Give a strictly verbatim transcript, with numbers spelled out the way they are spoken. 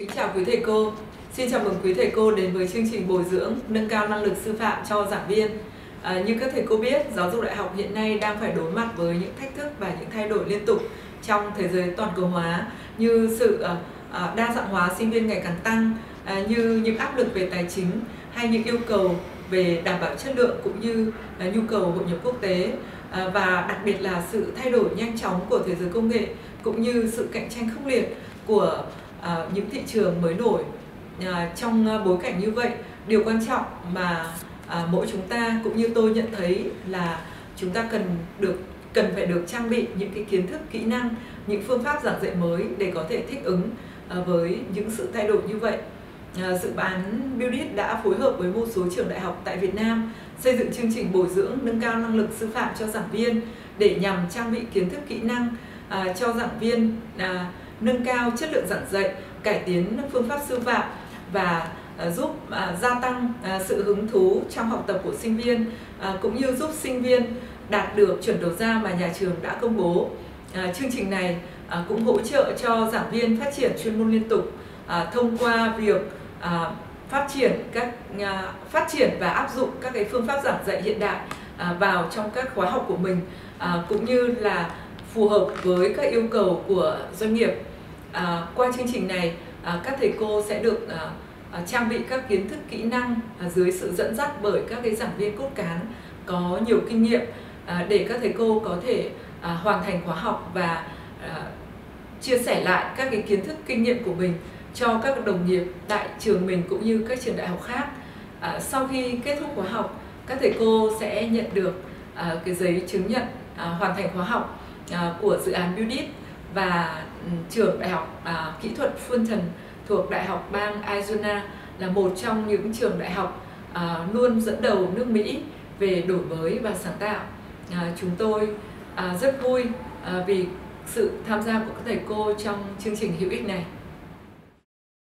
Kính chào quý thầy cô, xin chào mừng quý thầy cô đến với chương trình bồi dưỡng nâng cao năng lực sư phạm cho giảng viên. À, như các thầy cô biết, giáo dục đại học hiện nay đang phải đối mặt với những thách thức và những thay đổi liên tục trong thế giới toàn cầu hóa, như sự à, đa dạng hóa sinh viên ngày càng tăng, à, như những áp lực về tài chính hay những yêu cầu về đảm bảo chất lượng cũng như à, nhu cầu hội nhập quốc tế, à, và đặc biệt là sự thay đổi nhanh chóng của thế giới công nghệ cũng như sự cạnh tranh khốc liệt của À, những thị trường mới nổi. À, trong bối cảnh như vậy, điều quan trọng mà à, mỗi chúng ta cũng như tôi nhận thấy là chúng ta cần được cần phải được trang bị những cái kiến thức, kỹ năng, những phương pháp giảng dạy mới để có thể thích ứng à, với những sự thay đổi như vậy. À, dự án build it đã phối hợp với một số trường đại học tại Việt Nam xây dựng chương trình bồi dưỡng nâng cao năng lực sư phạm cho giảng viên để nhằm trang bị kiến thức, kỹ năng à, cho giảng viên, à, nâng cao chất lượng giảng dạy, cải tiến phương pháp sư phạm và uh, giúp uh, gia tăng uh, sự hứng thú trong học tập của sinh viên, uh, cũng như giúp sinh viên đạt được chuẩn đầu ra mà nhà trường đã công bố. Uh, chương trình này uh, cũng hỗ trợ cho giảng viên phát triển chuyên môn liên tục uh, thông qua việc uh, phát triển các uh, phát triển và áp dụng các cái phương pháp giảng dạy hiện đại uh, vào trong các khóa học của mình, uh, cũng như là phù hợp với các yêu cầu của doanh nghiệp. À, qua chương trình này, à, các thầy cô sẽ được à, à, trang bị các kiến thức, kỹ năng à, dưới sự dẫn dắt bởi các cái giảng viên cốt cán có nhiều kinh nghiệm, à, để các thầy cô có thể à, hoàn thành khóa học và à, chia sẻ lại các cái kiến thức, kinh nghiệm của mình cho các đồng nghiệp tại trường mình cũng như các trường đại học khác. À, sau khi kết thúc khóa học, các thầy cô sẽ nhận được à, cái giấy chứng nhận à, hoàn thành khóa học à, của dự án build it và trường đại học à, kỹ thuật Fulton thuộc Đại học bang Arizona là một trong những trường đại học à, luôn dẫn đầu nước Mỹ về đổi mới và sáng tạo. À, chúng tôi à, rất vui à, vì sự tham gia của các thầy cô trong chương trình hữu ích này.